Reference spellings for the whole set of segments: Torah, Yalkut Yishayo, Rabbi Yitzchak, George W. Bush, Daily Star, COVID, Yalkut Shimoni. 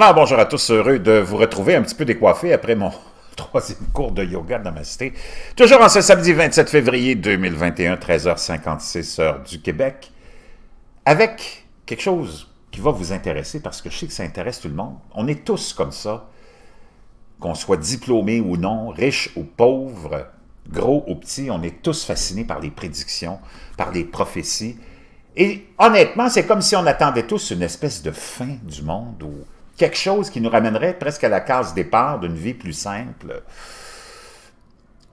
Alors bonjour à tous, heureux de vous retrouver un petit peu décoiffé après mon troisième cours de yoga namasté. Toujours en ce samedi 27 février 2021, 13h56 heure du Québec, avec quelque chose qui va vous intéresser parce que je sais que ça intéresse tout le monde. On est tous comme ça, qu'on soit diplômé ou non, riche ou pauvre, gros ou petit, on est tous fascinés par les prédictions, par les prophéties. Et honnêtement, c'est comme si on attendait tous une espèce de fin du monde ou quelque chose qui nous ramènerait presque à la case départ d'une vie plus simple,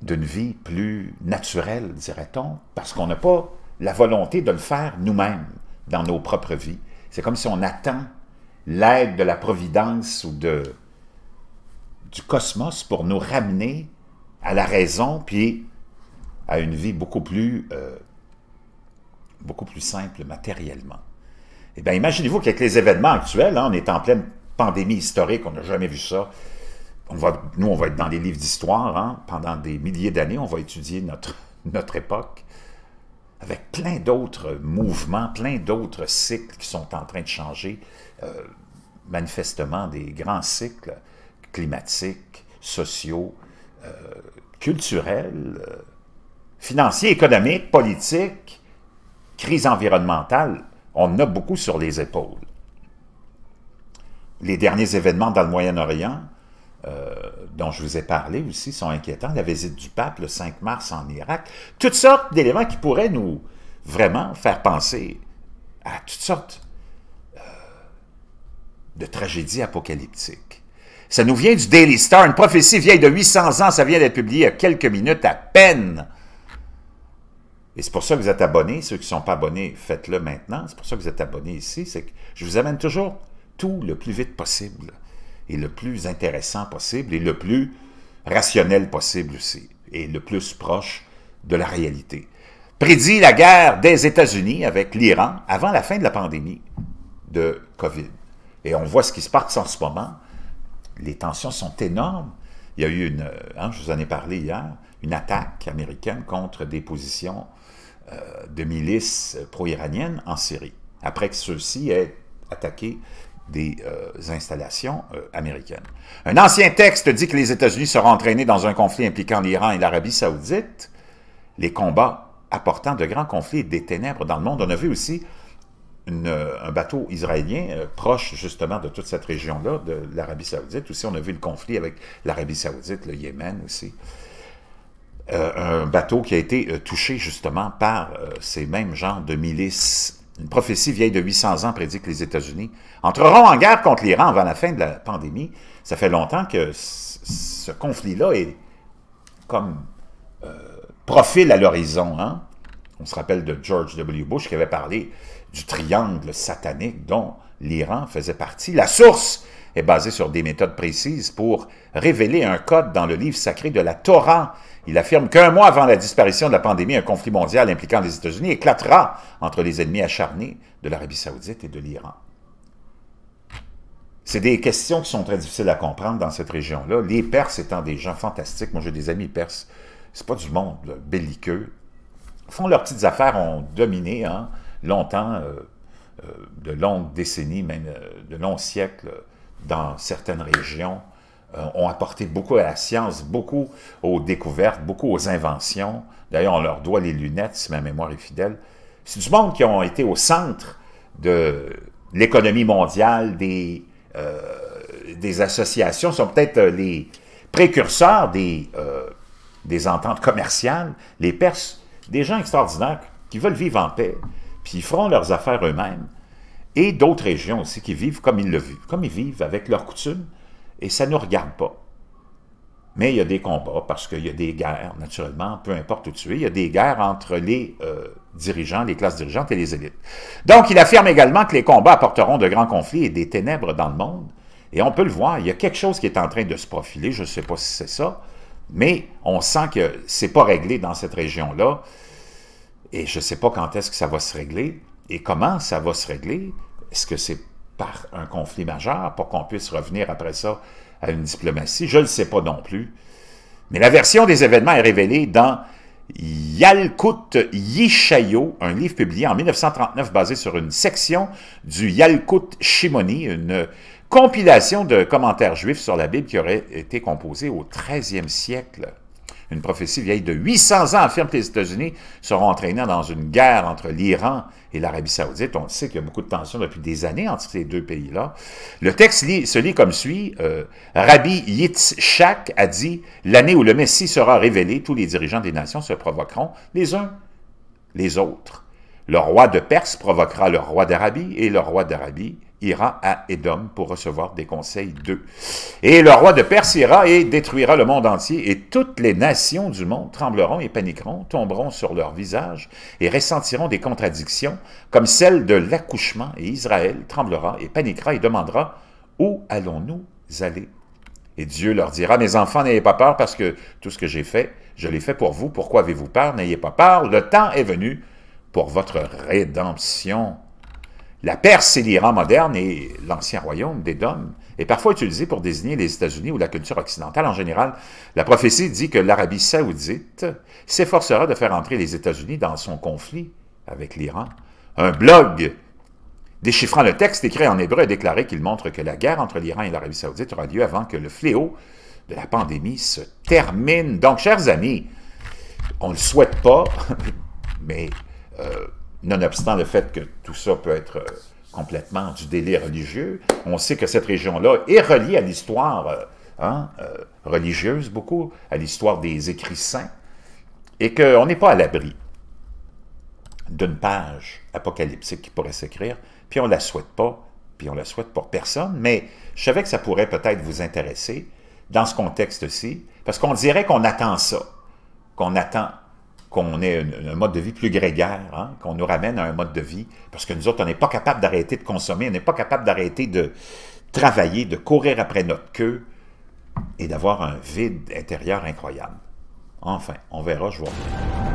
d'une vie plus naturelle, dirait-on, parce qu'on n'a pas la volonté de le faire nous-mêmes dans nos propres vies. C'est comme si on attend l'aide de la Providence ou du cosmos pour nous ramener à la raison puis à une vie beaucoup plus simple matériellement. Eh bien, imaginez-vous qu'avec les événements actuels, hein, on est en pleine pandémie historique, on n'a jamais vu ça. Nous, on va être dans les livres d'histoire, hein, pendant des milliers d'années, on va étudier notre époque, avec plein d'autres mouvements, plein d'autres cycles qui sont en train de changer, manifestement des grands cycles climatiques, sociaux, culturels, financiers, économiques, politiques, crise environnementale. On a beaucoup sur les épaules. Les derniers événements dans le Moyen-Orient, dont je vous ai parlé aussi, sont inquiétants. La visite du pape le 5 mars en Irak. Toutes sortes d'éléments qui pourraient nous vraiment faire penser à toutes sortes de tragédies apocalyptiques. Ça nous vient du Daily Star, une prophétie vieille de 800 ans. Ça vient d'être publié il y a quelques minutes à peine. Et c'est pour ça que vous êtes abonnés. Ceux qui ne sont pas abonnés, faites-le maintenant. C'est pour ça que vous êtes abonnés ici. C'est que je vous amène toujours tout le plus vite possible et le plus intéressant possible et le plus rationnel possible aussi et le plus proche de la réalité. Prédit la guerre des États-Unis avec l'Iran avant la fin de la pandémie de COVID. Et on voit ce qui se passe en ce moment. Les tensions sont énormes. Il y a eu une, hein, je vous en ai parlé hier, une attaque américaine contre des positions de milices pro-iraniennes en Syrie, après que ceux-ci aient attaqué des installations américaines. Un ancien texte dit que les États-Unis seront entraînés dans un conflit impliquant l'Iran et l'Arabie saoudite, les combats apportant de grands conflits et des ténèbres dans le monde. On a vu aussi un bateau israélien proche justement de toute cette région-là, de l'Arabie saoudite. Aussi, on a vu le conflit avec l'Arabie saoudite, le Yémen aussi. Un bateau qui a été touché justement par ces mêmes genres de milices. Une prophétie vieille de 800 ans prédit que les États-Unis entreront en guerre contre l'Iran avant la fin de la pandémie. Ça fait longtemps que ce conflit-là est comme profil à l'horizon, hein? On se rappelle de George W. Bush qui avait parlé du triangle satanique dont l'Iran faisait partie. La source est basée sur des méthodes précises pour révéler un code dans le livre sacré de la Torah. Il affirme qu'un mois avant la disparition de la pandémie, un conflit mondial impliquant les États-Unis éclatera entre les ennemis acharnés de l'Arabie saoudite et de l'Iran. C'est des questions qui sont très difficiles à comprendre dans cette région-là. Les Perses étant des gens fantastiques, moi j'ai des amis perses, c'est pas du monde là, belliqueux, font leurs petites affaires, ont dominé hein, longtemps, de longues décennies, même de longs siècles, dans certaines régions, ont apporté beaucoup à la science, beaucoup aux découvertes, beaucoup aux inventions. D'ailleurs, on leur doit les lunettes, si ma mémoire est fidèle. C'est du monde qui ont été au centre de l'économie mondiale, des associations, sont peut-être les précurseurs des ententes commerciales, les Perses, des gens extraordinaires qui veulent vivre en paix, puis ils feront leurs affaires eux-mêmes, et d'autres régions aussi qui vivent comme ils le vivent, comme ils vivent avec leurs coutumes, et ça ne nous regarde pas. Mais il y a des combats, parce qu'il y a des guerres, naturellement, peu importe où tu es, il y a des guerres entre les dirigeants, les classes dirigeantes et les élites. Donc, il affirme également que les combats apporteront de grands conflits et des ténèbres dans le monde, et on peut le voir, il y a quelque chose qui est en train de se profiler, je ne sais pas si c'est ça, mais on sent que ce n'est pas réglé dans cette région-là, et je ne sais pas quand est-ce que ça va se régler, et comment ça va se régler. Est-ce que c'est par un conflit majeur pour qu'on puisse revenir après ça à une diplomatie? Je ne le sais pas non plus. Mais la version des événements est révélée dans Yalkut Yishayo, un livre publié en 1939 basé sur une section du Yalkut Shimoni, une compilation de commentaires juifs sur la Bible qui aurait été composée au 13e siècle. Une prophétie vieille de 800 ans affirme que les États-Unis seront entraînés dans une guerre entre l'Iran et l'Arabie saoudite. On le sait qu'il y a beaucoup de tensions depuis des années entre ces deux pays-là. Le texte se lit comme suit. Rabbi Yitzchak a dit « L'année où le Messie sera révélé, tous les dirigeants des nations se provoqueront les uns les autres. Le roi de Perse provoquera le roi d'Arabie et le roi d'Arabie ira à Édom pour recevoir des conseils d'eux. Et le roi de Perse ira et détruira le monde entier, et toutes les nations du monde trembleront et paniqueront, tomberont sur leur visage et ressentiront des contradictions, comme celle de l'accouchement, et Israël tremblera et paniquera et demandera « Où allons-nous aller ?» Et Dieu leur dira « Mes enfants, n'ayez pas peur, parce que tout ce que j'ai fait, je l'ai fait pour vous. Pourquoi avez-vous peur? N'ayez pas peur, le temps est venu pour votre rédemption. » La Perse et l'Iran moderne et l'ancien royaume d'Édom est parfois utilisé pour désigner les États-Unis ou la culture occidentale en général. La prophétie dit que l'Arabie saoudite s'efforcera de faire entrer les États-Unis dans son conflit avec l'Iran. Un blog déchiffrant le texte écrit en hébreu a déclaré qu'il montre que la guerre entre l'Iran et l'Arabie saoudite aura lieu avant que le fléau de la pandémie se termine. Donc, chers amis, on ne le souhaite pas, mais... nonobstant le fait que tout ça peut être complètement du délire religieux, on sait que cette région-là est reliée à l'histoire religieuse beaucoup, à l'histoire des écrits saints, et qu'on n'est pas à l'abri d'une page apocalyptique qui pourrait s'écrire, puis on ne la souhaite pas, puis on la souhaite pour personne, mais je savais que ça pourrait peut-être vous intéresser dans ce contexte-ci, parce qu'on dirait qu'on attend ça, qu'on attend... qu'on ait un mode de vie plus grégaire, hein, qu'on nous ramène à un mode de vie, parce que nous autres, on n'est pas capable d'arrêter de consommer, on n'est pas capable d'arrêter de travailler, de courir après notre queue et d'avoir un vide intérieur incroyable. Enfin, on verra, je vous remercie.